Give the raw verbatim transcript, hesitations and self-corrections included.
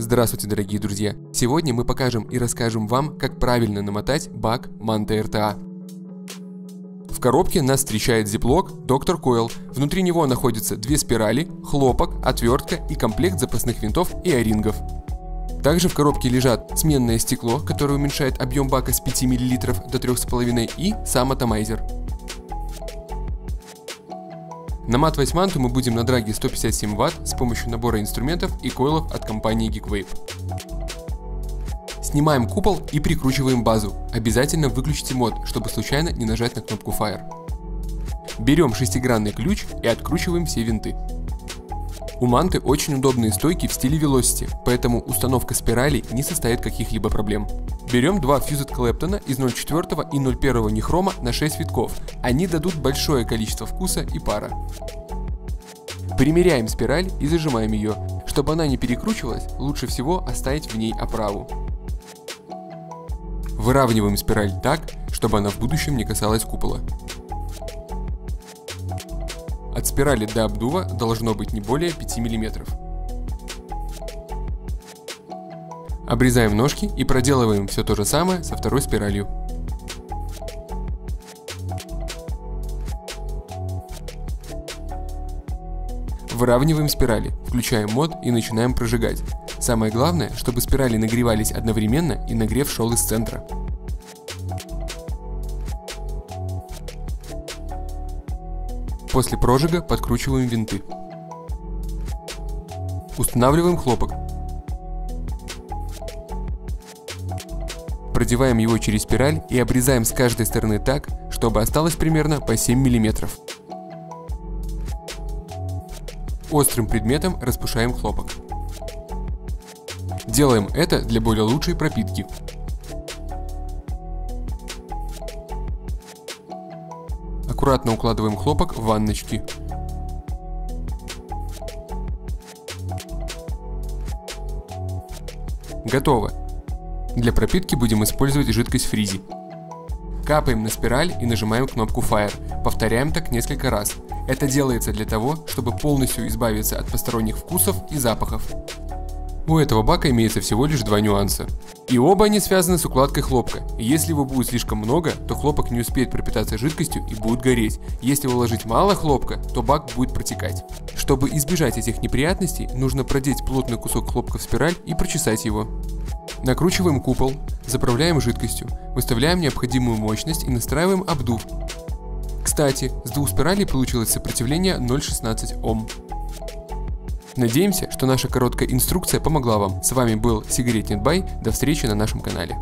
Здравствуйте, дорогие друзья! Сегодня мы покажем и расскажем вам, как правильно намотать бак Манта эр тэ а. В коробке нас встречает зиплок доктор Койл. Внутри него находятся две спирали, хлопок, отвертка и комплект запасных винтов и о-рингов. Также в коробке лежат сменное стекло, которое уменьшает объем бака с пяти миллилитров до трёх с половиной, и сам атомайзер. Наматывать манту мы будем на драге сто пятьдесят семь ватт с помощью набора инструментов и койлов от компании Geekvape. Снимаем купол и прикручиваем базу. Обязательно выключите мод, чтобы случайно не нажать на кнопку Fire. Берем шестигранный ключ и откручиваем все винты. У манты очень удобные стойки в стиле Velocity, поэтому установка спиралей не составит каких-либо проблем. Берем два Fused Clapton из ноль четыре и ноль один нехрома на шесть витков, они дадут большое количество вкуса и пара. Примеряем спираль и зажимаем ее. Чтобы она не перекручивалась, лучше всего оставить в ней оправу. Выравниваем спираль так, чтобы она в будущем не касалась купола. От спирали до обдува должно быть не более пяти миллиметров. Обрезаем ножки и проделываем все то же самое со второй спиралью. Выравниваем спирали, включаем мод и начинаем прожигать. Самое главное, чтобы спирали нагревались одновременно и нагрев шел из центра. После прожига подкручиваем винты. Устанавливаем хлопок. Продеваем его через спираль и обрезаем с каждой стороны так, чтобы осталось примерно по семь миллиметров. Острым предметом распушаем хлопок. Делаем это для более лучшей пропитки. Аккуратно укладываем хлопок в ванночки. Готово! Для пропитки будем использовать жидкость фризи. Капаем на спираль и нажимаем кнопку Fire. Повторяем так несколько раз. Это делается для того, чтобы полностью избавиться от посторонних вкусов и запахов. У этого бака имеется всего лишь два нюанса. И оба они связаны с укладкой хлопка. Если его будет слишком много, то хлопок не успеет пропитаться жидкостью и будет гореть. Если уложить мало хлопка, то бак будет протекать. Чтобы избежать этих неприятностей, нужно продеть плотный кусок хлопка в спираль и прочесать его. Накручиваем купол, заправляем жидкостью, выставляем необходимую мощность и настраиваем обдув. Кстати, с двух спиралей получилось сопротивление ноль шестнадцать Ом. Надеемся, что наша короткая инструкция помогла вам. С вами был Сигаретнет точка бай. До встречи на нашем канале.